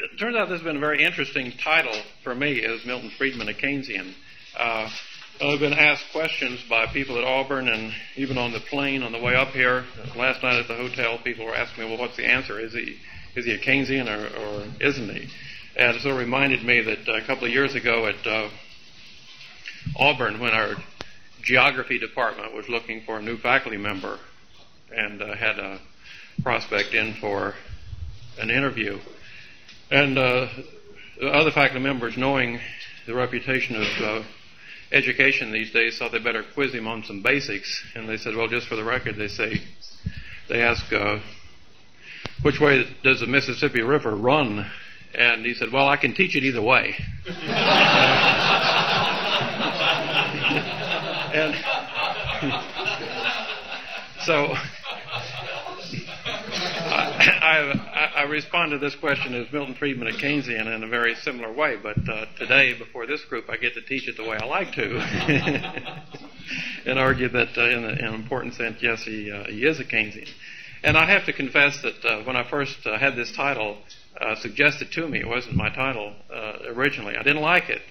It turns out this has been a very interesting title for me as Milton Friedman, a Keynesian. I've been asked questions by people at Auburn and even on the plane on the way up here. Last night at the hotel, people were asking me, well, what's the answer? Is he a Keynesian or isn't he? And it sort of reminded me that a couple of years ago at Auburn, when our geography department was looking for a new faculty member and had a prospect in for an interview. And the other faculty members, knowing the reputation of education these days, thought they better quiz him on some basics. And they said, well, just for the record, they asked, which way does the Mississippi River run? And he said, well, I can teach it either way. And so I respond to this question as Milton Friedman, a Keynesian, in a very similar way. But today, before this group, I get to teach it the way I like to and argue that in an important sense, yes, he is a Keynesian. And I have to confess that when I first had this title suggested to me, it wasn't my title originally. I didn't like it.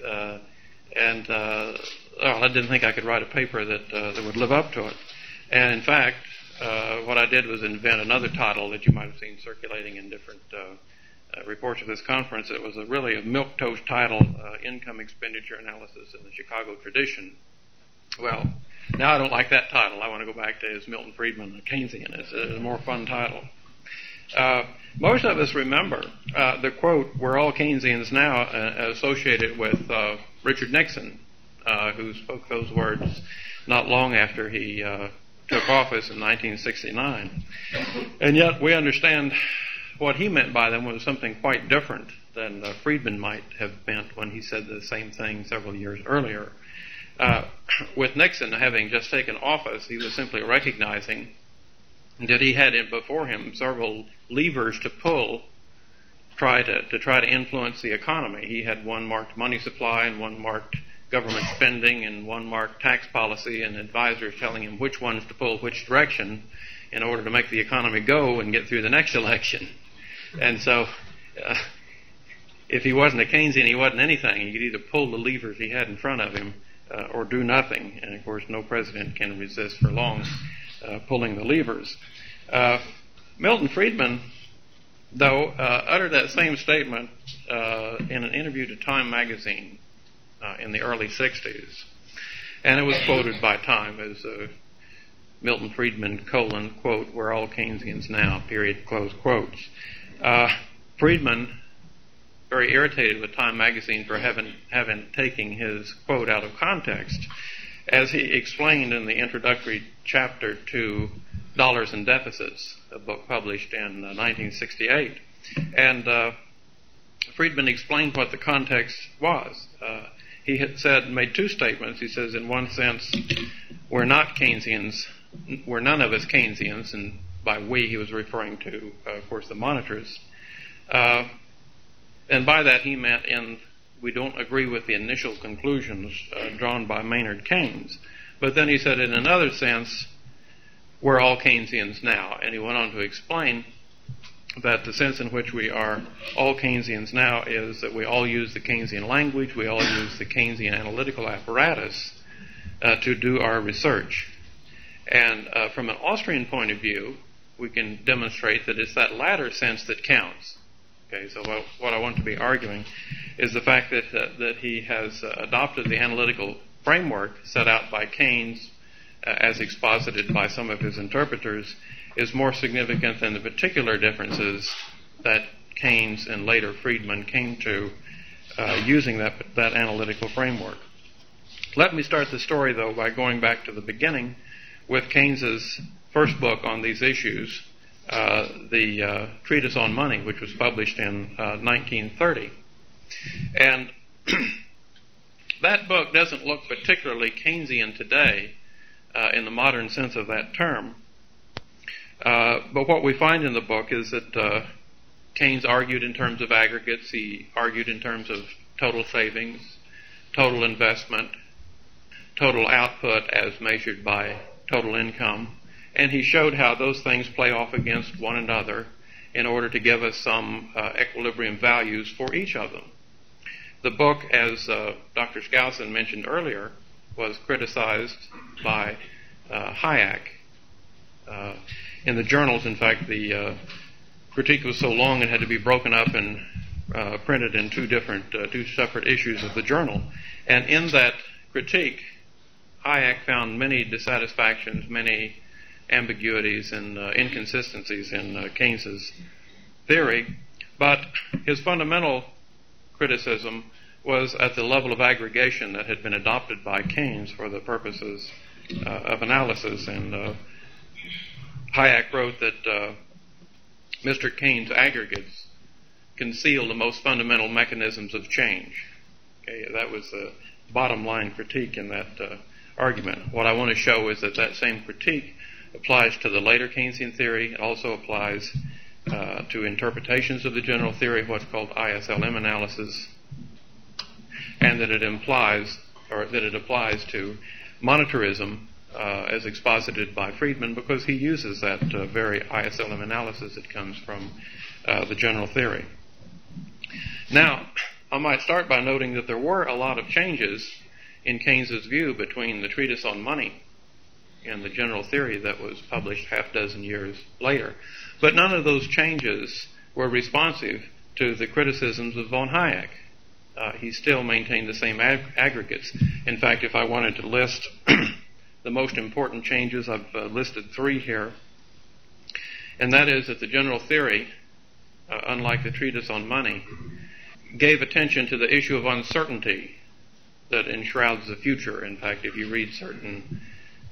And I didn't think I could write a paper that would live up to it. And in fact, what I did was invent another title that you might have seen circulating in different reports of this conference. It was really a milquetoast title, Income Expenditure Analysis in the Chicago Tradition. Well, now I don't like that title. I want to go back to Is Milton Friedman a Keynesian? It's a more fun title. Most of us remember the quote, we're all Keynesians now, associated with Richard Nixon, who spoke those words not long after he took office in 1969. And yet we understand what he meant by them was something quite different than Friedman might have meant when he said the same thing several years earlier. With Nixon having just taken office, he was simply recognizing that he had before him several levers to pull to try to influence the economy. He had one marked money supply and one marked government spending and one marked tax policy, and advisors telling him which ones to pull which direction in order to make the economy go and get through the next election. And so if he wasn't a Keynesian, he wasn't anything. He could either pull the levers he had in front of him or do nothing. And of course, no president can resist for long pulling the levers. Milton Friedman, though, uttered that same statement in an interview to Time magazine in the early 60s. And it was quoted by Time as Milton Friedman, quote, we're all Keynesians now, period, close quotes. Friedman, very irritated with Time magazine for having taken his quote out of context, as he explained in the introductory chapter to Dollars and Deficits, a book published in 1968. And Friedman explained what the context was. He had made two statements. He says, in one sense, we're not Keynesians. We're none of us Keynesians. And by we, he was referring to, of course, the monetarists. And by that, he meant we don't agree with the initial conclusions drawn by Maynard Keynes. But then he said, in another sense, we're all Keynesians now. And he went on to explain that the sense in which we are all Keynesians now is that we all use the Keynesian language, we all use the Keynesian analytical apparatus to do our research. And from an Austrian point of view, we can demonstrate that it's that latter sense that counts. Okay, so what I want to be arguing is the fact that he has adopted the analytical framework set out by Keynes as exposited by some of his interpreters is more significant than the particular differences that Keynes and later Friedman came to using that analytical framework. Let me start the story, though, by going back to the beginning with Keynes's first book on these issues, the Treatise on Money, which was published in 1930. And that book doesn't look particularly Keynesian today in the modern sense of that term. But what we find in the book is that Keynes argued in terms of aggregates. He argued in terms of total savings, total investment, total output as measured by total income. And he showed how those things play off against one another in order to give us some equilibrium values for each of them. The book, as Dr. Skousen mentioned earlier, was criticized by Hayek. In the journals, in fact, the critique was so long it had to be broken up and printed in two separate issues of the journal. And in that critique, Hayek found many dissatisfactions, many ambiguities and inconsistencies in Keynes's theory, but his fundamental criticism was at the level of aggregation that had been adopted by Keynes for the purposes of analysis. And Hayek wrote that Mr. Keynes' aggregates conceal the most fundamental mechanisms of change. Okay, that was the bottom line critique in that argument. What I want to show is that that same critique applies to the later Keynesian theory. It also applies to interpretations of the general theory, what's called ISLM analysis, and that it implies, or that it applies to monetarism as exposited by Friedman, because he uses that very ISLM analysis that comes from the general theory. Now, I might start by noting that there were a lot of changes in Keynes's view between the Treatise on Money and the general theory that was published half dozen years later. But none of those changes were responsive to the criticisms of von Hayek. He still maintained the same aggregates. In fact, if I wanted to list the most important changes, I've listed three here. And that is that the general theory, unlike the Treatise on Money, gave attention to the issue of uncertainty that enshrouds the future. In fact, if you read certain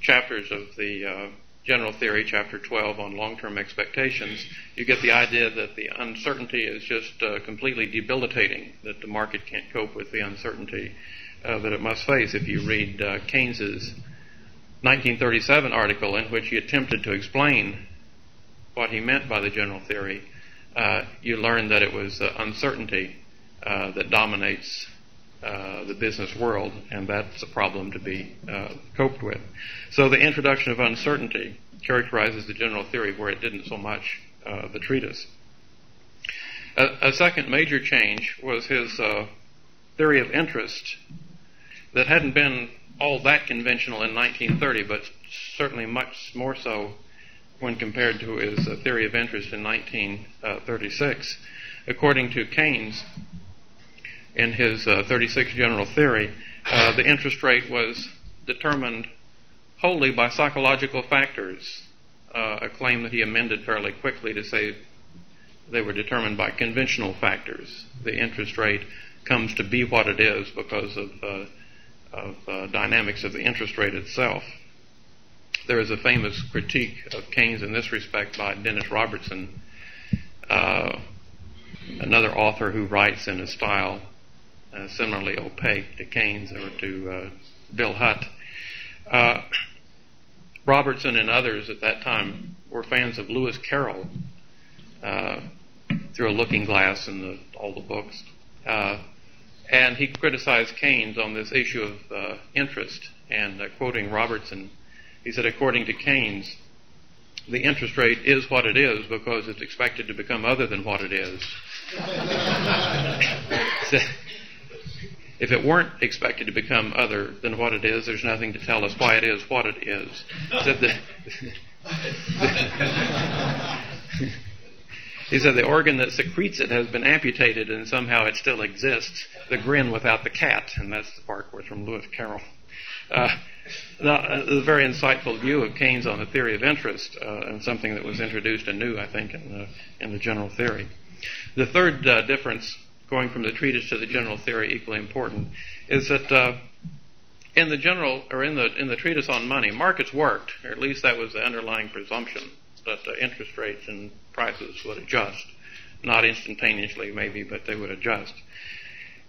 chapters of the general theory, chapter 12 on long-term expectations, you get the idea that the uncertainty is just completely debilitating, that the market can't cope with the uncertainty that it must face. If you read Keynes's 1937 article in which he attempted to explain what he meant by the general theory, you learn that it was uncertainty that dominates the business world, and that's a problem to be coped with. So the introduction of uncertainty characterizes the general theory where it didn't so much the treatise. A second major change was his theory of interest that hadn't been all that conventional in 1930, but certainly much more so when compared to his theory of interest in 1936. According to Keynes, in his 36 general theory, the interest rate was determined wholly by psychological factors, a claim that he amended fairly quickly to say they were determined by conventional factors. The interest rate comes to be what it is because of dynamics of the interest rate itself. There is a famous critique of Keynes in this respect by Dennis Robertson, another author who writes in a style similarly opaque to Keynes or to Bill Hutt. Robertson and others at that time were fans of Lewis Carroll through a Looking Glass and all the books. And he criticized Keynes on this issue of interest. And quoting Robertson, he said, according to Keynes, the interest rate is what it is because it's expected to become other than what it is. If it weren't expected to become other than what it is, there's nothing to tell us why it is what it is. He said the organ that secretes it has been amputated and somehow it still exists, the grin without the cat, and that's the part where from Lewis Carroll. The very insightful view of Keynes on the theory of interest and something that was introduced anew, I think, in the general theory. The third difference, going from the treatise to the general theory, equally important, is that in the general, or in the treatise on money, markets worked, or at least that was the underlying presumption, that interest rates and prices would adjust, not instantaneously maybe, but they would adjust.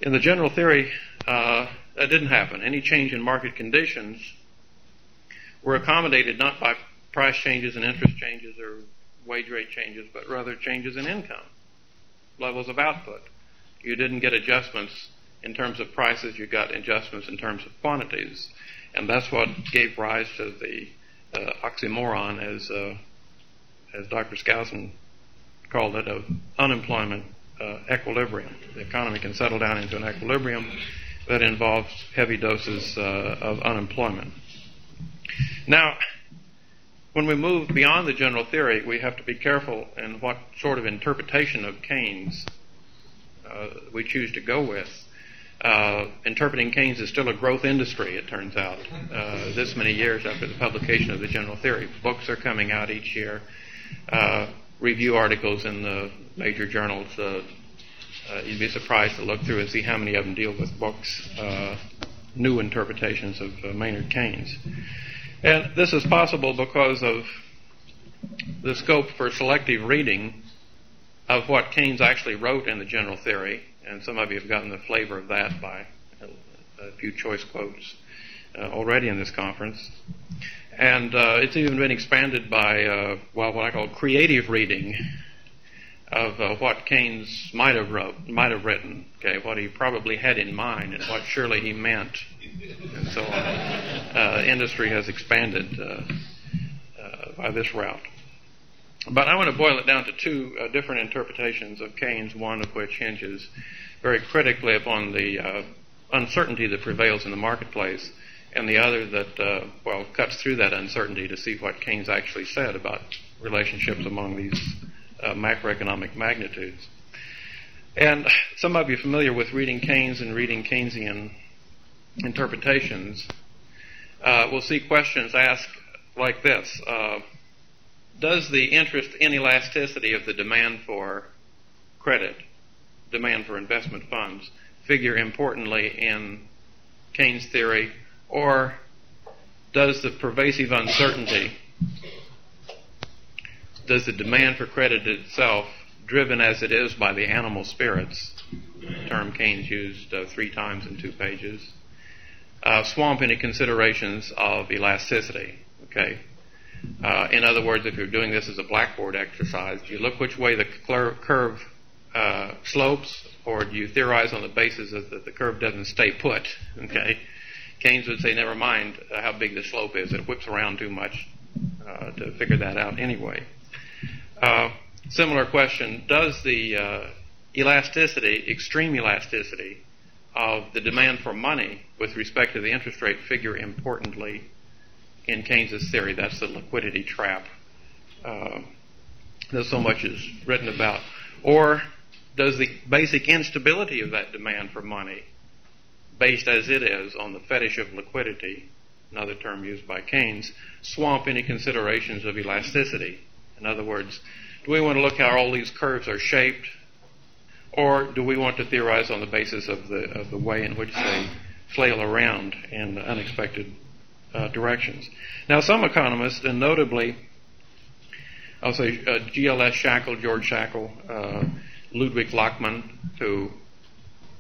In the general theory, that didn't happen. Any change in market conditions were accommodated not by price changes and interest changes or wage rate changes, but rather changes in income, levels of output. You didn't get adjustments in terms of prices, you got adjustments in terms of quantities. And that's what gave rise to the oxymoron, as Dr. Skousen called it an unemployment equilibrium. The economy can settle down into an equilibrium that involves heavy doses of unemployment. Now, when we move beyond the general theory, we have to be careful in what sort of interpretation of Keynes we choose to go with. Interpreting Keynes is still a growth industry, it turns out, this many years after the publication of the general theory. Books are coming out each year, review articles in the major journals. You'd be surprised to look through and see how many of them deal with books, new interpretations of Maynard Keynes. And this is possible because of the scope for selective reading of what Keynes actually wrote in the general theory. And some of you have gotten the flavor of that by a few choice quotes already in this conference. And it's even been expanded by, well, what I call creative reading of what Keynes might have written, okay, what he probably had in mind and what surely he meant, and so on. Industry has expanded by this route. But I want to boil it down to two different interpretations of Keynes, one of which hinges very critically upon the uncertainty that prevails in the marketplace, and the other that, well, cuts through that uncertainty to see what Keynes actually said about relationships among these macroeconomic magnitudes. And some of you are familiar with reading Keynes and reading Keynesian interpretations. We'll see questions asked like this. Does the interest in elasticity of the demand for credit, demand for investment funds, figure importantly in Keynes' theory, or does the pervasive uncertainty, does the demand for credit itself, driven as it is by the animal spirits, the term Keynes used 3 times in 2 pages, swamp any considerations of elasticity? Okay. In other words, if you're doing this as a blackboard exercise, do you look which way the curve slopes, or do you theorize on the basis that the curve doesn't stay put? Okay, Keynes would say, never mind how big the slope is; it whips around too much to figure that out anyway. Similar question: does the elasticity, extreme elasticity, of the demand for money with respect to the interest rate figure importantly in Keynes's theory? That's the liquidity trap that so much is written about. Or does the basic instability of that demand for money, based as it is on the fetish of liquidity, another term used by Keynes, swamp any considerations of elasticity? In other words, do we want to look how all these curves are shaped, or do we want to theorize on the basis of the way in which they flail around in unexpected directions? Now, some economists, and notably, I'll say GLS Shackle, George Shackle, Ludwig Lachmann, who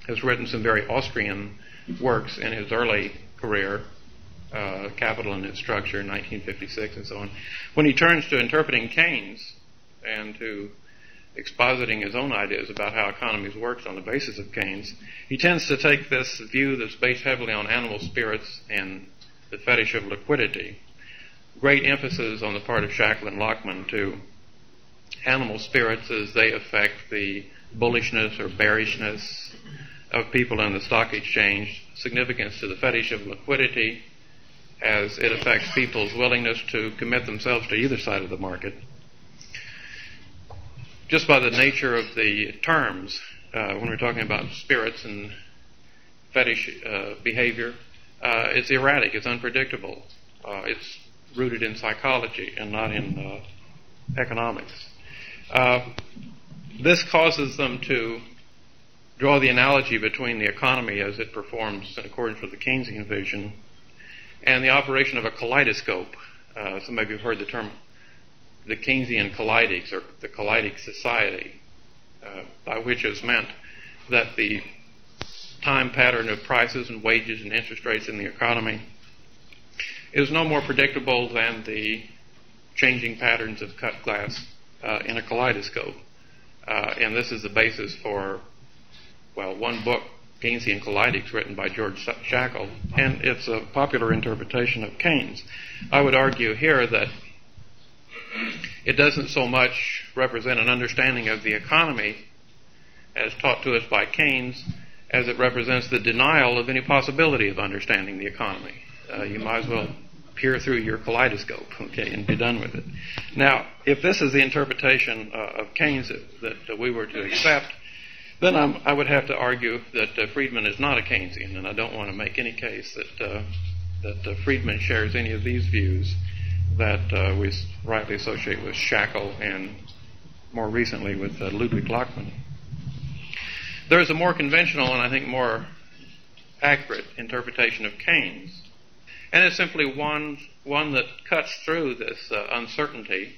has written some very Austrian works in his early career, Capital and its Structure, 1956, and so on. When he turns to interpreting Keynes and to expositing his own ideas about how economies worked on the basis of Keynes, he tends to take this view that's based heavily on animal spirits and the fetish of liquidity. Great emphasis on the part of Shackle and Lachmann to animal spirits as they affect the bullishness or bearishness of people in the stock exchange, significance to the fetish of liquidity as it affects people's willingness to commit themselves to either side of the market. Just by the nature of the terms, when we're talking about spirits and fetish behavior, it's erratic, it's unpredictable, it's rooted in psychology and not in economics. This causes them to draw the analogy between the economy as it performs in accordance with the Keynesian vision and the operation of a kaleidoscope. Some of you have heard the term the Keynesian Kaleidics, or the Kaleidic Society, by which is meant that the time pattern of prices and wages and interest rates in the economy is no more predictable than the changing patterns of cut glass in a kaleidoscope. And this is the basis for, well, one book, Keynesian Kaleidics, written by George Shackle, and it's a popular interpretation of Keynes. I would argue here that It doesn't so much represent an understanding of the economy as taught to us by Keynes as it represents the denial of any possibility of understanding the economy. You might as well peer through your kaleidoscope, okay, and be done with it. Now, if this is the interpretation of Keynes that we were to accept, then I would have to argue that Friedman is not a Keynesian, and I don't want to make any case that Friedman shares any of these views that we rightly associate with Shackle and more recently with Ludwig Lachmann. There is a more conventional and I think more accurate interpretation of Keynes, and it's simply one that cuts through this uncertainty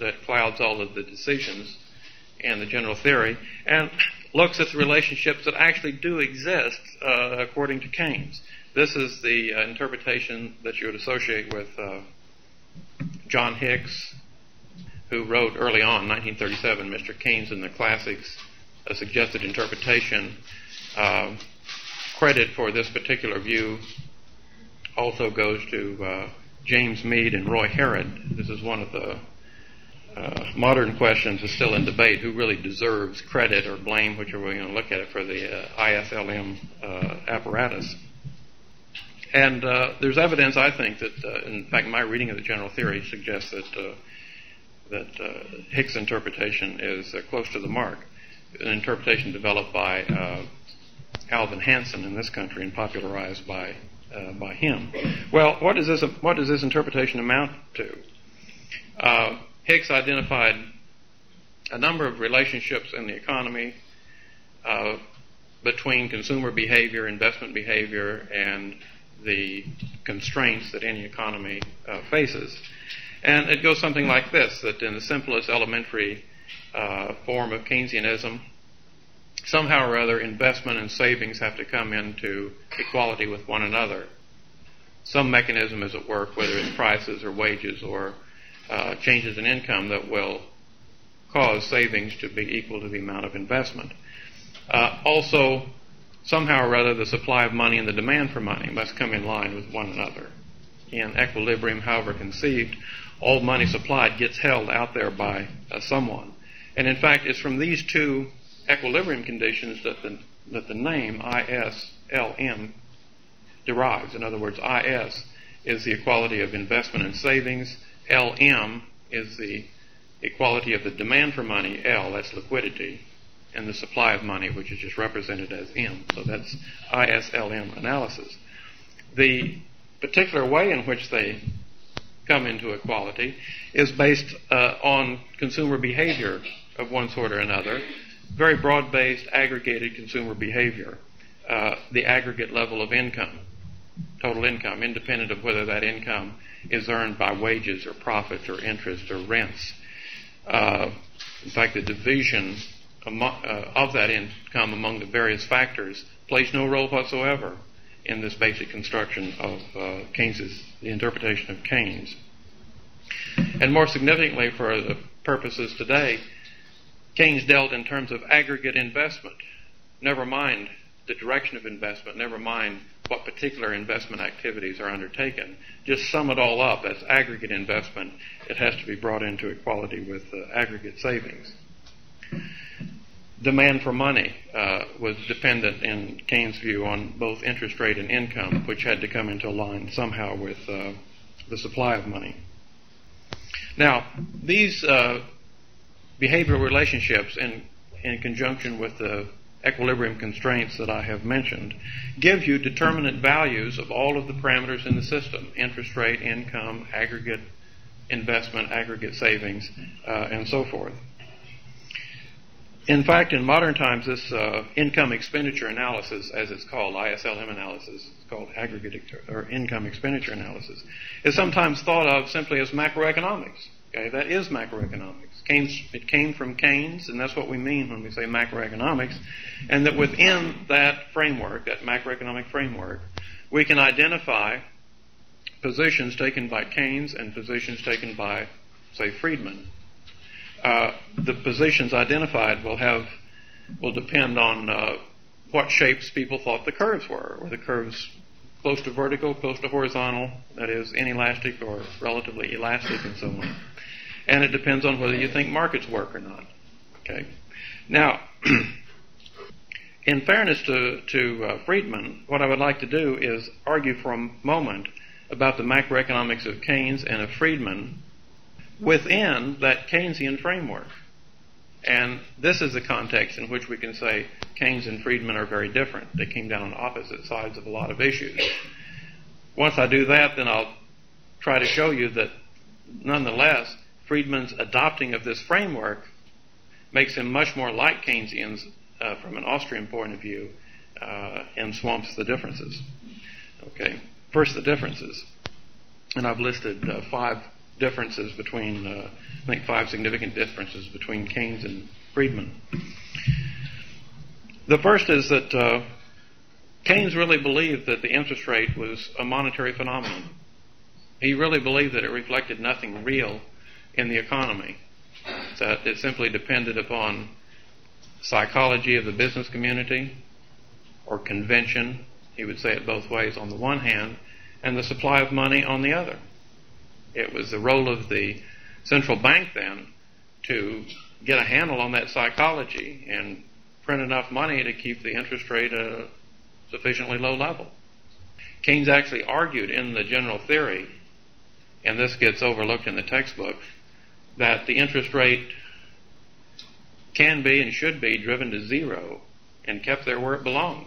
that clouds all of the decisions and the general theory, and looks at the relationships that actually do exist according to Keynes. This is the interpretation that you would associate with John Hicks, who wrote early on, 1937, Mr. Keynes and the Classics, a suggested interpretation. Credit for this particular view also goes to James Meade and Roy Herod. This is one of the modern questions is still in debate, who really deserves credit or blame, which are we going to look at it for the ISLM apparatus. And there's evidence, I think, that in fact my reading of the general theory suggests that Hicks' interpretation is close to the mark, an interpretation developed by Alvin Hansen in this country and popularized by him. Well, what does this interpretation amount to? Hicks identified a number of relationships in the economy between consumer behavior, investment behavior, and the constraints that any economy faces. And it goes something like this, that in the simplest elementary form of Keynesianism, somehow or other investment and savings have to come into equality with one another. Some mechanism is at work, whether it's prices or wages or changes in income, that will cause savings to be equal to the amount of investment. Also, somehow or other, the supply of money and the demand for money must come in line with one another. In equilibrium, however conceived, all money supplied gets held out there by someone. And in fact, it's from these two equilibrium conditions that the name ISLM derives. In other words, IS is the equality of investment and savings, LM is the equality of the demand for money, L, that's liquidity, and the supply of money, which is just represented as M. So that's ISLM analysis. The particular way in which they come into equality is based on consumer behavior of one sort or another, very broad-based, aggregated consumer behavior, the aggregate level of income, total income, independent of whether that income is earned by wages or profits or interest or rents. In fact, the division of that income among the various factors plays no role whatsoever in this basic construction of the interpretation of Keynes. And more significantly for the purposes today, Keynes dealt in terms of aggregate investment. Never mind the direction of investment, never mind what particular investment activities are undertaken. Just sum it all up as aggregate investment. It has to be brought into equality with aggregate savings. Demand for money was dependent, in Keynes' view, on both interest rate and income, which had to come into line somehow with the supply of money. Now, these behavioral relationships in conjunction with the equilibrium constraints that I have mentioned give you determinate values of all of the parameters in the system: interest rate, income, aggregate investment, aggregate savings, and so forth. In fact, in modern times, this income expenditure analysis, as it's called, ISLM analysis, it's called aggregate or income expenditure analysis, is sometimes thought of simply as macroeconomics. Okay, that is macroeconomics. It came from Keynes, and that's what we mean when we say macroeconomics, and that within that framework, that macroeconomic framework, we can identify positions taken by Keynes and positions taken by, say, Friedman. The positions identified will depend on what shapes people thought the curves were. Were the curves close to vertical, close to horizontal, that is, inelastic or relatively elastic, and so on. and it depends on whether you think markets work or not. Okay. Now, in fairness to Friedman, what I would like to do is argue for a moment about the macroeconomics of Keynes and of Friedman within that Keynesian framework. And this is the context in which we can say Keynes and Friedman are very different. They came down on opposite sides of a lot of issues. Once I do that, then I'll try to show you that, nonetheless, Friedman's adopting of this framework makes him much more like Keynesians from an Austrian point of view and swamps the differences. Okay, first the differences. And I've listed five differences between, I think five significant differences between Keynes and Friedman. The first is that Keynes really believed that the interest rate was a monetary phenomenon. He really believed that it reflected nothing real in the economy, that it simply depended upon psychology of the business community or convention, he would say it both ways on the one hand, and the supply of money on the other. It was the role of the central bank then to get a handle on that psychology and print enough money to keep the interest rate at a sufficiently low level. Keynes actually argued in the General Theory, and this gets overlooked in the textbooks, that the interest rate can be and should be driven to zero and kept there where it belongs.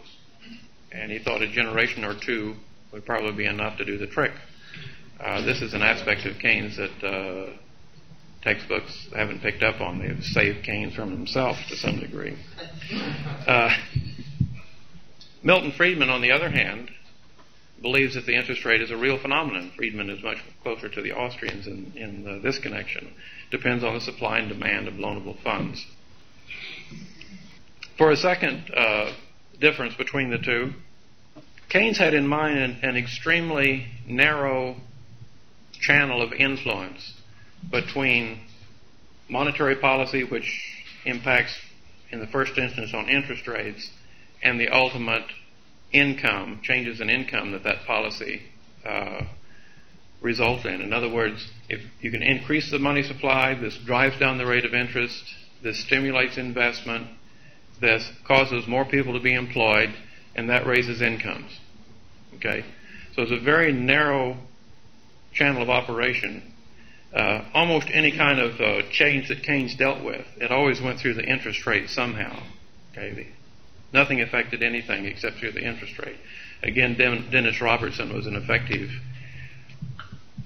And he thought a generation or two would probably be enough to do the trick. This is an aspect of Keynes that textbooks haven't picked up on. They've saved Keynes from himself to some degree. Milton Friedman, on the other hand, believes that the interest rate is a real phenomenon. Friedman is much closer to the Austrians in this connection. Depends on the supply and demand of loanable funds. For a second difference between the two, Keynes had in mind an extremely narrow channel of influence between monetary policy, which impacts in the first instance on interest rates, and the ultimate income, changes in income that that policy results in. In other words, if you can increase the money supply, this drives down the rate of interest, this stimulates investment, this causes more people to be employed, and that raises incomes. Okay? So it's a very narrow channel of operation. Almost any kind of change that Keynes dealt with, it always went through the interest rate somehow. Okay? Nothing affected anything except through the interest rate. Again, Dennis Robertson was an effective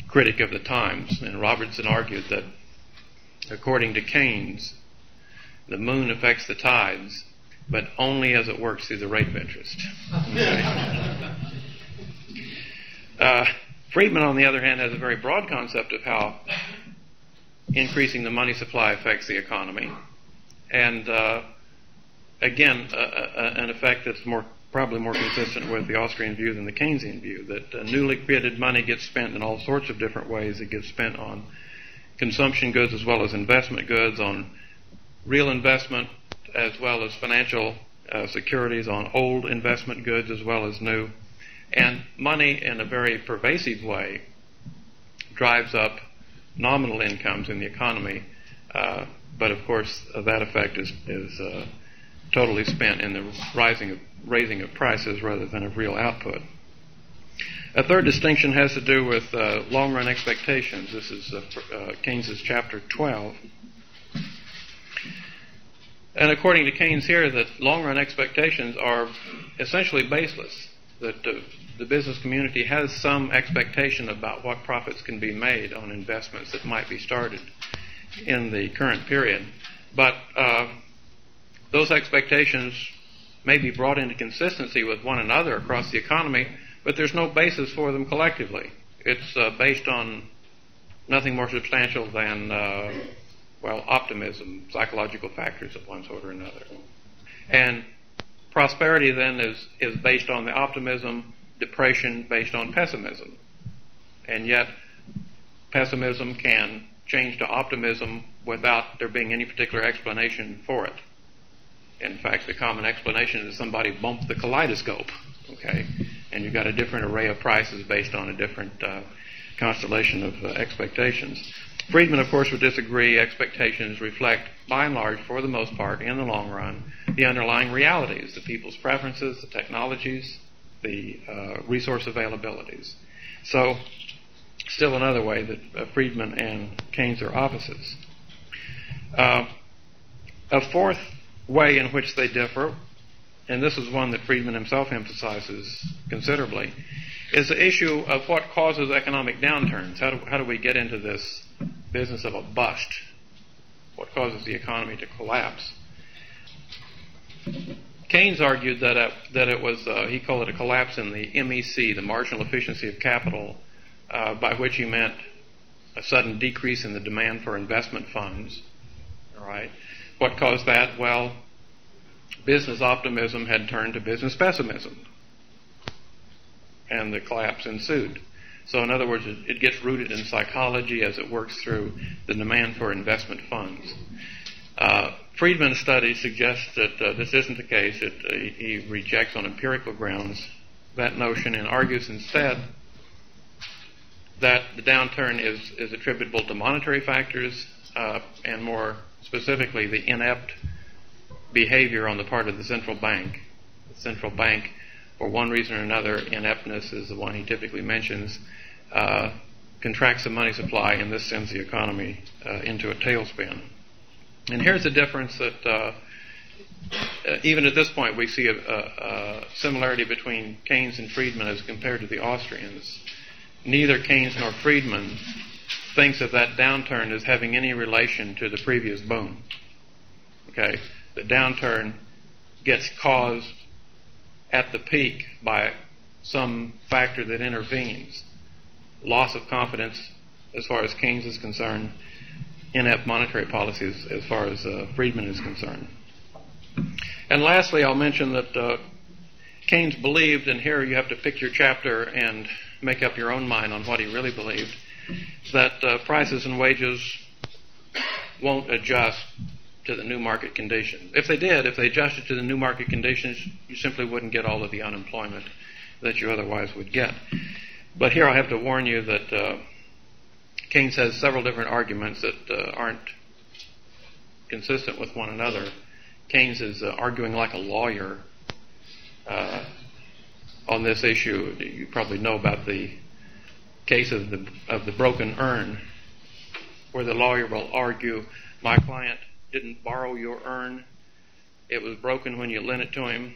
critic of the times, and Robertson argued that, according to Keynes, the moon affects the tides, but only as it works through the rate of interest. Okay. Friedman, on the other hand, has a very broad concept of how increasing the money supply affects the economy, and again, an effect that's probably more consistent with the Austrian view than the Keynesian view, that newly created money gets spent in all sorts of different ways. It gets spent on consumption goods as well as investment goods, on real investment as well as financial securities, on old investment goods as well as new. And money, in a very pervasive way, drives up nominal incomes in the economy. But, of course, that effect is totally spent in the raising of prices rather than of real output. A third distinction has to do with long-run expectations. This is Keynes's chapter 12. And according to Keynes here, that long-run expectations are essentially baseless, that the business community has some expectation about what profits can be made on investments that might be started in the current period. But those expectations may be brought into consistency with one another across the economy, but there's no basis for them collectively. It's based on nothing more substantial than, well, optimism, psychological factors of one sort or another. And prosperity then is based on the optimism, depression based on pessimism. And yet, pessimism can change to optimism without there being any particular explanation for it. In fact, the common explanation is somebody bumped the kaleidoscope, okay? And you've got a different array of prices based on a different constellation of expectations. Friedman, of course, would disagree. Expectations reflect, by and large, for the most part, in the long run, the underlying realities, the people's preferences, the technologies, the resource availabilities. So, still another way that Friedman and Keynes are opposites. A fourth way in which they differ, and this is one that Friedman himself emphasizes considerably, is the issue of what causes economic downturns. How do we get into this business of a bust? What causes the economy to collapse? Keynes argued that it was, he called it a collapse in the MEC, the marginal efficiency of capital, by which he meant a sudden decrease in the demand for investment funds. All right. What caused that? Well, business optimism had turned to business pessimism, and the collapse ensued. So in other words, it gets rooted in psychology as it works through the demand for investment funds. Friedman's study suggests that this isn't the case. He rejects on empirical grounds that notion and argues instead that the downturn is attributable to monetary factors and more specifically the inept behavior on the part of the central bank. The central bank, for one reason or another, ineptness is the one he typically mentions, contracts the money supply, and this sends the economy into a tailspin. And here's the difference that even at this point we see a similarity between Keynes and Friedman as compared to the Austrians. Neither Keynes nor Friedman thinks of that downturn as having any relation to the previous boom. Okay, the downturn gets caused at the peak by some factor that intervenes. Loss of confidence as far as Keynes is concerned, inept monetary policies as far as Friedman is concerned. And lastly, I'll mention that Keynes believed, and here you have to pick your chapter and make up your own mind on what he really believed, that prices and wages won't adjust to the new market conditions. If they did, if they adjusted to the new market conditions, you simply wouldn't get all of the unemployment that you otherwise would get. But here I have to warn you that Keynes has several different arguments that aren't consistent with one another. Keynes is arguing like a lawyer on this issue. You probably know about the case of the broken urn, where the lawyer will argue, my client didn't borrow your urn. It was broken when you lent it to him,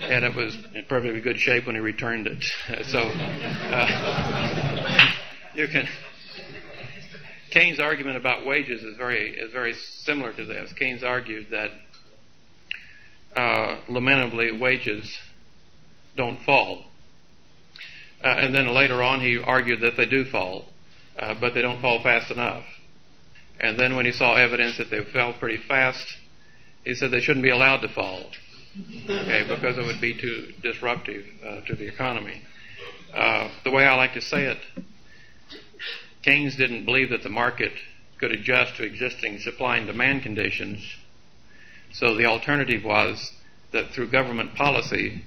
and it was in perfectly good shape when he returned it. So you can. Keynes' argument about wages is very similar to this. Keynes argued that lamentably wages don't fall, and then later on he argued that they do fall, but they don't fall fast enough. And then when he saw evidence that they fell pretty fast, he said they shouldn't be allowed to fall, okay, because it would be too disruptive to the economy. The way I like to say it, Keynes didn't believe that the market could adjust to existing supply and demand conditions, so the alternative was that through government policy,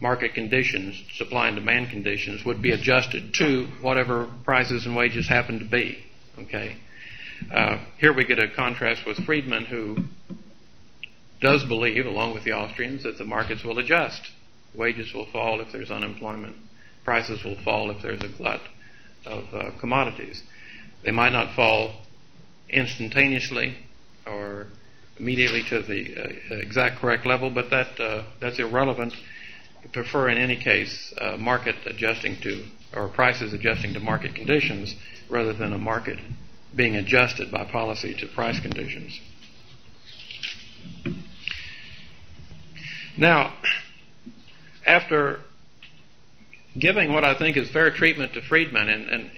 market conditions, supply and demand conditions, would be adjusted to whatever prices and wages happened to be, okay? Here we get a contrast with Friedman, who does believe, along with the Austrians, that the markets will adjust. Wages will fall if there's unemployment. Prices will fall if there's a glut of commodities. They might not fall instantaneously or immediately to the exact correct level, but that's irrelevant. I prefer, in any case, market adjusting to, or prices adjusting to market conditions rather than a market being adjusted by policy to price conditions. Now, after giving what I think is fair treatment to Friedman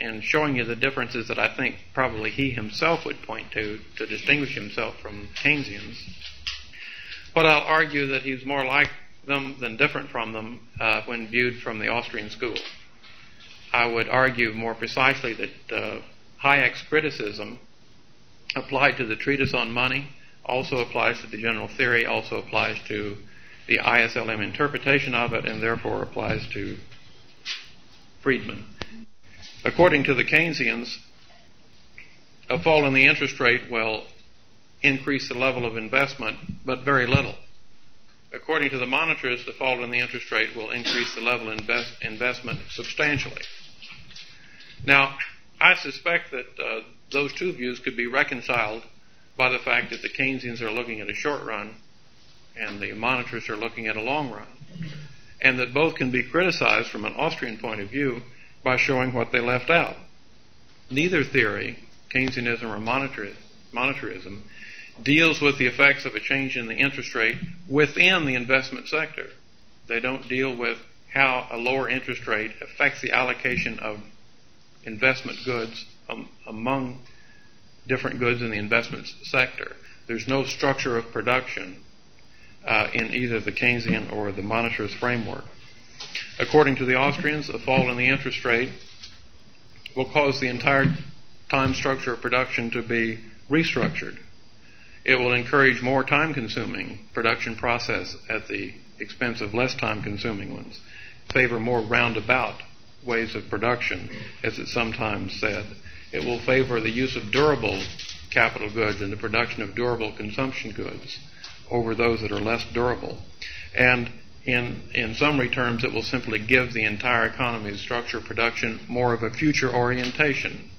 and showing you the differences that I think probably he himself would point to distinguish himself from Keynesians, but I'll argue that he's more like them than different from them when viewed from the Austrian school. I would argue more precisely that Hayek's criticism applied to the Treatise on Money, also applies to the General Theory, also applies to the ISLM interpretation of it, and therefore applies to Friedman. According to the Keynesians, a fall in the interest rate will increase the level of investment, but very little. According to the monitors, the fall in the interest rate will increase the level of investment substantially. Now, I suspect that those two views could be reconciled by the fact that the Keynesians are looking at a short run and the monitors are looking at a long run, and that both can be criticized from an Austrian point of view by showing what they left out. Neither theory, Keynesianism or monetarism, deals with the effects of a change in the interest rate within the investment sector. They don't deal with how a lower interest rate affects the allocation of investment goods among different goods in the investment sector. There's no structure of production in either the Keynesian or the monetarist framework. According to the Austrians, a fall in the interest rate will cause the entire time structure of production to be restructured. It will encourage more time-consuming production process at the expense of less time-consuming ones, favor more roundabout ways of production, as it's sometimes said. It will favor the use of durable capital goods and the production of durable consumption goods over those that are less durable. And in summary terms, it will simply give the entire economy's structure of production more of a future orientation,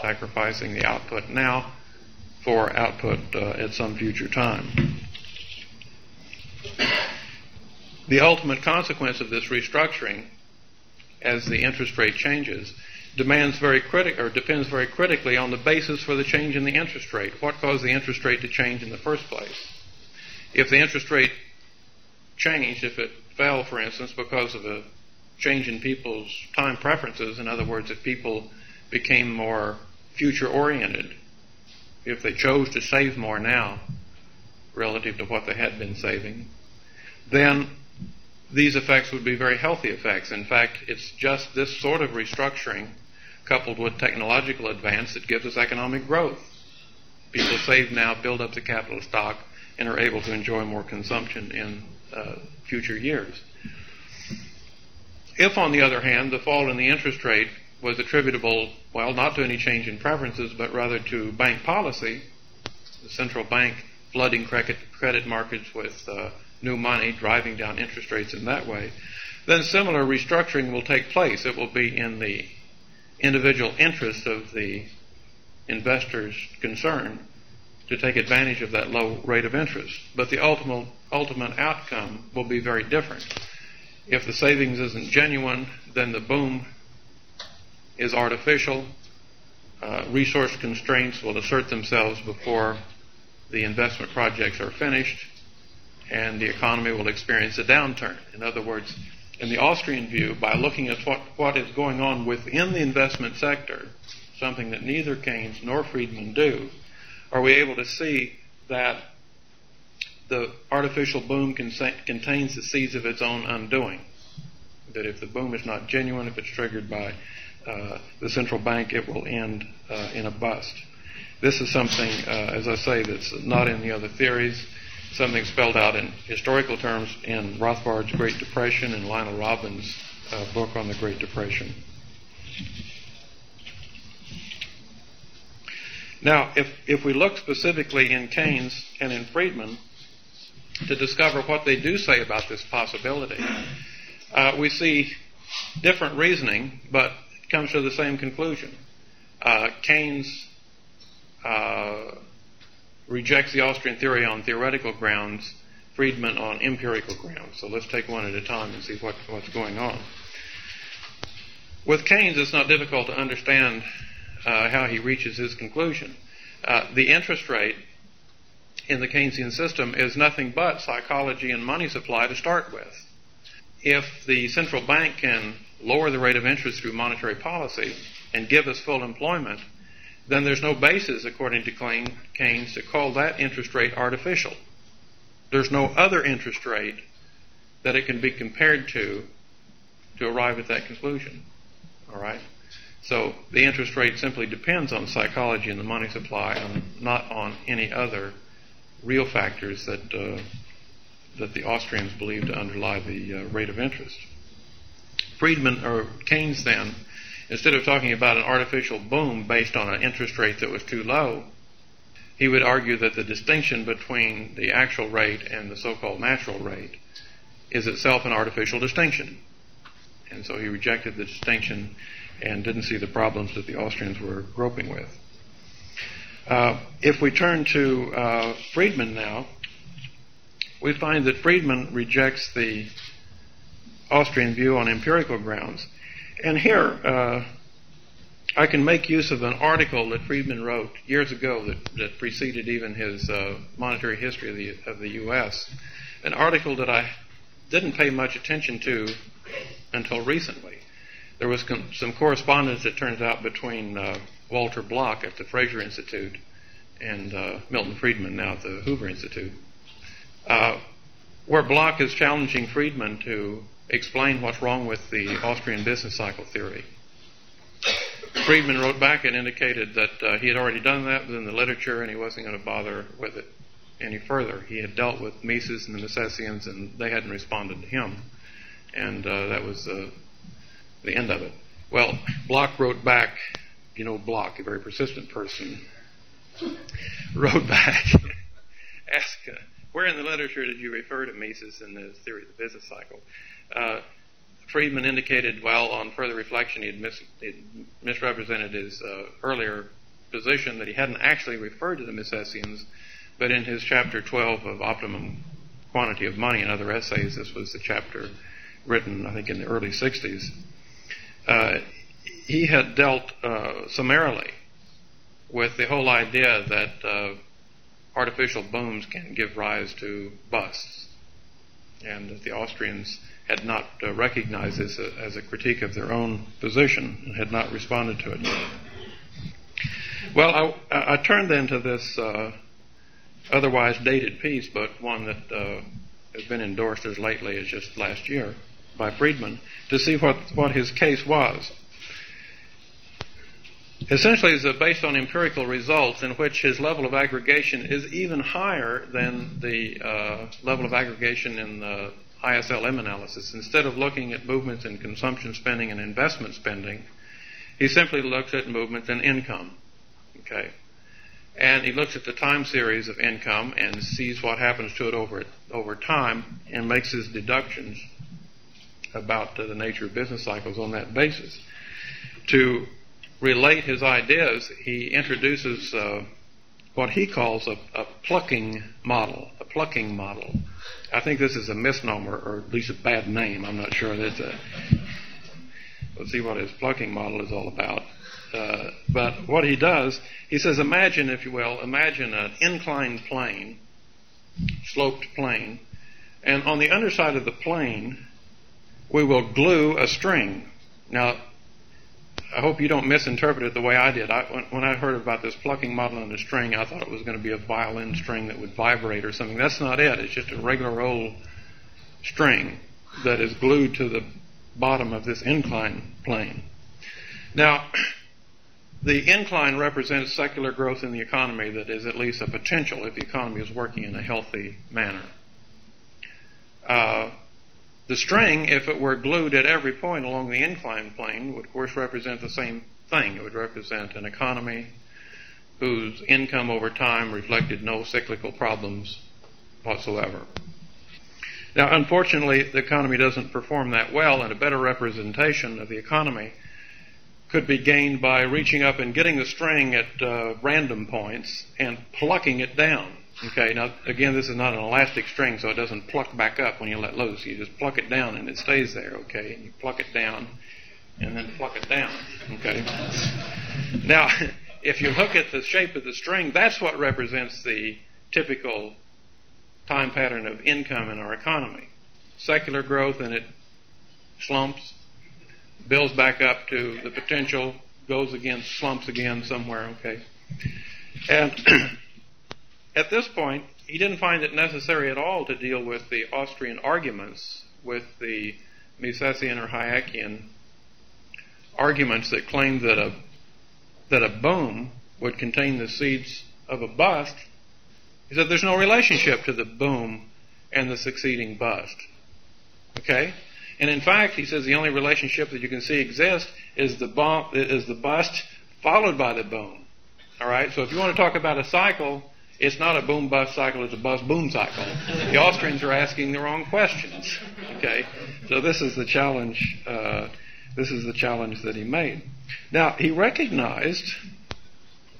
sacrificing the output now for output at some future time. The ultimate consequence of this restructuring, as the interest rate changes, depends very critically on the basis for the change in the interest rate. What caused the interest rate to change in the first place? If the interest rate changed, if it fell, for instance, because of a change in people's time preferences, in other words, if people became more future-oriented, if they chose to save more now relative to what they had been saving, then these effects would be very healthy effects. In fact, it's just this sort of restructuring coupled with technological advance that gives us economic growth. People save now, build up the capital stock, and are able to enjoy more consumption in future years. If, on the other hand, the fall in the interest rate was attributable, well, not to any change in preferences, but rather to bank policy, the central bank flooding credit markets with new money, driving down interest rates in that way, then similar restructuring will take place. It will be in the individual interest of the investors concerned to take advantage of that low rate of interest. But the ultimate outcome will be very different. If the savings isn't genuine, then the boom is artificial. Resource constraints will assert themselves before the investment projects are finished, and the economy will experience a downturn. In other words, in the Austrian view, by looking at what is going on within the investment sector, something that neither Keynes nor Friedman do, are we able to see that the artificial boom contains the seeds of its own undoing. That if the boom is not genuine, if it's triggered by the central bank, it will end in a bust. This is something, as I say, that's not in the other theories, something spelled out in historical terms in Rothbard's Great Depression and Lionel Robbins' book on the Great Depression. Now, if we look specifically in Keynes and in Friedman to discover what they do say about this possibility, we see different reasoning, but it comes to the same conclusion. Keynes rejects the Austrian theory on theoretical grounds, Friedman on empirical grounds. So let's take one at a time and see what's going on. With Keynes, it's not difficult to understand how he reaches his conclusion. The interest rate in the Keynesian system is nothing but psychology and money supply to start with. If the central bank can lower the rate of interest through monetary policy and give us full employment, then there's no basis, according to Keynes, to call that interest rate artificial. There's no other interest rate that it can be compared to arrive at that conclusion. All right? So the interest rate simply depends on psychology and the money supply, and not on any other real factors that that the Austrians believe to underlie the rate of interest. Friedman or Keynes then instead of talking about an artificial boom based on an interest rate that was too low, he would argue that the distinction between the actual rate and the so-called natural rate is itself an artificial distinction. And so he rejected the distinction and didn't see the problems that the Austrians were groping with. If we turn to Friedman now, we find that Friedman rejects the Austrian view on empirical grounds. And here I can make use of an article that Friedman wrote years ago that preceded even his monetary history of the U.S., an article that I didn't pay much attention to until recently. There was some correspondence, it turns out, between Walter Block at the Fraser Institute and Milton Friedman now at the Hoover Institute, where Block is challenging Friedman to explain what's wrong with the Austrian business cycle theory. Friedman wrote back and indicated that he had already done that within the literature and he wasn't going to bother with it any further. He had dealt with Mises and the Misesians and they hadn't responded to him. And that was the end of it. Well, Block wrote back, you know Block, a very persistent person, wrote back, asked, where in the literature did you refer to Mises and the theory of the business cycle? Friedman indicated, well, on further reflection, he had misrepresented his earlier position that he hadn't actually referred to the Misesians, but in his chapter 12 of Optimum Quantity of Money and Other Essays, this was the chapter written, I think, in the early 60s, he had dealt summarily with the whole idea that artificial booms can give rise to busts, and that the Austrians had not recognized this as a critique of their own position and had not responded to it. Well, I turn then to this otherwise dated piece, but one that has been endorsed as lately as just last year by Friedman, to see what his case was. Essentially, it's based on empirical results in which his level of aggregation is even higher than the level of aggregation in the ISLM analysis. Instead of looking at movements in consumption spending and investment spending, he simply looks at movements in income. Okay? And he looks at the time series of income and sees what happens to it over time and makes his deductions about the nature of business cycles on that basis. To relate his ideas, he introduces what he calls a plucking model, a plucking model. I think this is a misnomer, or at least a bad name. I'm not sure. Let's see what his plucking model is all about. But what he does, he says, imagine, if you will, imagine an inclined plane, sloped plane, and on the underside of the plane, we will glue a string. Now, I hope you don't misinterpret it the way I did. When I heard about this plucking model on the string, I thought it was going to be a violin string that would vibrate or something. That's not it. It's just a regular old string that is glued to the bottom of this incline plane. Now, the incline represents secular growth in the economy that is at least a potential if the economy is working in a healthy manner. The string, if it were glued at every point along the incline plane, would of course represent the same thing. It would represent an economy whose income over time reflected no cyclical problems whatsoever. Now, unfortunately, the economy doesn't perform that well, and a better representation of the economy could be gained by reaching up and getting the string at random points and plucking it down. Okay, now again, this is not an elastic string, so it doesn't pluck back up when you let loose. You just pluck it down and it stays there, okay? And you pluck it down and then pluck it down, okay? Now, if you look at the shape of the string, that's what represents the typical time pattern of income in our economy. Secular growth, and it slumps, builds back up to the potential, goes again, slumps again somewhere, okay? And at this point, he didn't find it necessary at all to deal with the Austrian arguments, with the Misesian or Hayekian arguments that claimed that a boom would contain the seeds of a bust. He said there's no relationship to the boom and the succeeding bust. Okay? And in fact, he says the only relationship that you can see exists is the bust followed by the boom. All right. So if you want to talk about a cycle, it's not a boom-bust cycle, it's a bust-boom cycle. The Austrians are asking the wrong questions. Okay, so this is the challenge. This is the challenge that he made. Now he recognized,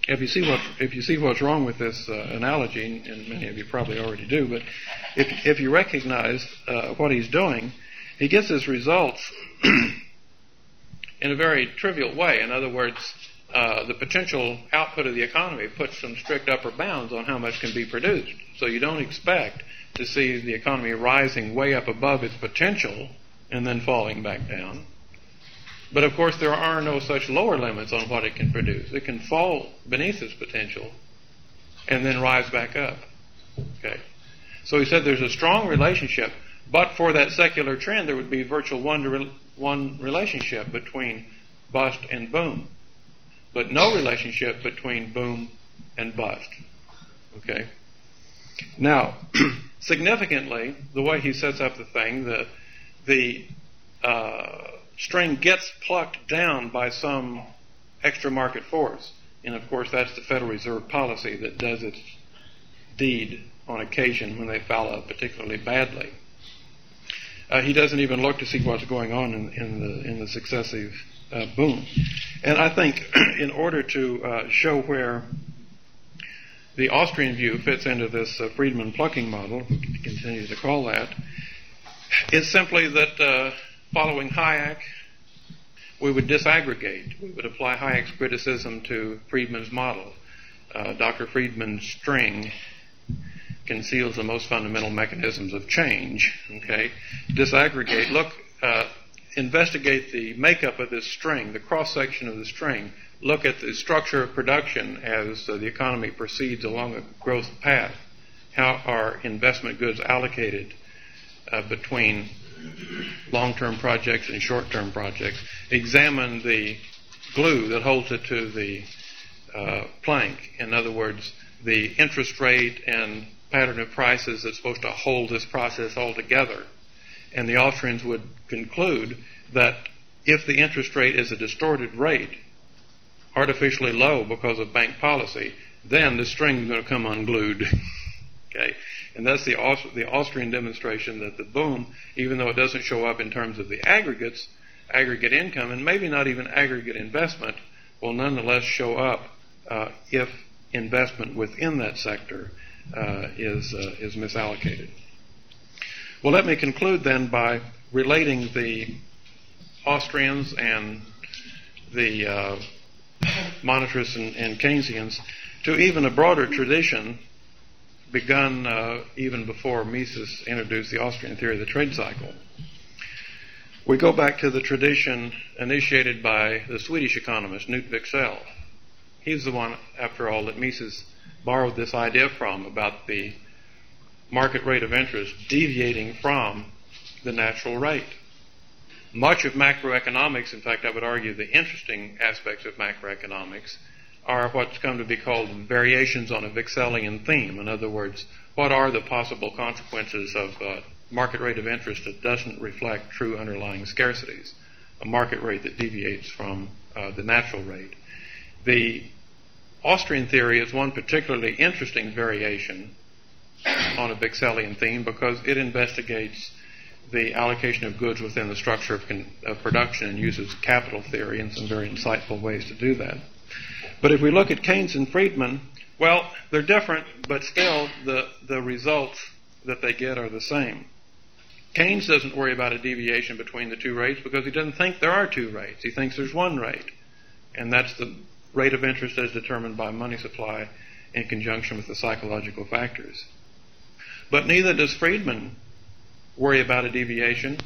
if you see what's wrong with this analogy, and many of you probably already do, but if you recognize what he's doing, he gets his results in a very trivial way. In other words, the potential output of the economy puts some strict upper bounds on how much can be produced. So you don't expect to see the economy rising way up above its potential and then falling back down. But of course there are no such lower limits on what it can produce. It can fall beneath its potential and then rise back up. Okay. So he said there's a strong relationship, but for that secular trend there would be virtual one-to-one relationship between bust and boom, but no relationship between boom and bust. Okay. Now, significantly, the way he sets up the thing, the string gets plucked down by some extra market force, and of course that's the Federal Reserve policy that does its deed on occasion when they foul up particularly badly. He doesn't even look to see what's going on in the successive boom. And I think in order to show where the Austrian view fits into this Friedman plucking model, we continue to call that, is simply that following Hayek, we would disaggregate. We would apply Hayek's criticism to Friedman's model. Dr. Friedman's string conceals the most fundamental mechanisms of change. Okay, disaggregate. Look. Investigate the makeup of this string, the cross-section of the string. Look at the structure of production as the economy proceeds along a growth path. How are investment goods allocated between long-term projects and short-term projects? Examine the glue that holds it to the plank. In other words, the interest rate and pattern of prices that's supposed to hold this process all together. And the Austrians would conclude that if the interest rate is a distorted rate, artificially low because of bank policy, then the string's going to come unglued. Okay, and that's the Austrian demonstration that the boom, even though it doesn't show up in terms of the aggregates, aggregate income, and maybe not even aggregate investment, will nonetheless show up if investment within that sector is misallocated. Well, let me conclude then by relating the Austrians and the monetarists and Keynesians to even a broader tradition begun even before Mises introduced the Austrian theory of the trade cycle. We go back to the tradition initiated by the Swedish economist Knut Wicksell. He's the one, after all, that Mises borrowed this idea from about the market rate of interest deviating from the natural rate. Much of macroeconomics, in fact I would argue the interesting aspects of macroeconomics, are what's come to be called variations on a Wicksellian theme. In other words, what are the possible consequences of a market rate of interest that doesn't reflect true underlying scarcities, a market rate that deviates from the natural rate. The Austrian theory is one particularly interesting variation on a Wicksellian theme because it investigates the allocation of goods within the structure of production and uses capital theory in some very insightful ways to do that. But if we look at Keynes and Friedman, well, they're different, but still the results that they get are the same. Keynes doesn't worry about a deviation between the two rates because he doesn't think there are two rates. He thinks there's one rate, and that's the rate of interest as determined by money supply in conjunction with the psychological factors. But neither does Friedman worry about a deviation.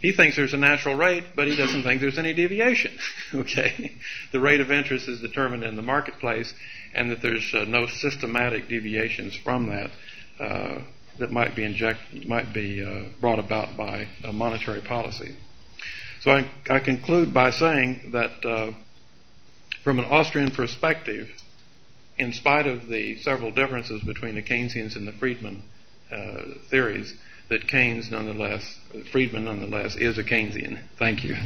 He thinks there's a natural rate, but he doesn't think there's any deviation. Okay, the rate of interest is determined in the marketplace, and that there's no systematic deviations from that that might be brought about by a monetary policy. So I conclude by saying that from an Austrian perspective, in spite of the several differences between the Keynesians and the Friedman theories, that Keynes nonetheless, Friedman nonetheless, is a Keynesian. Thank you.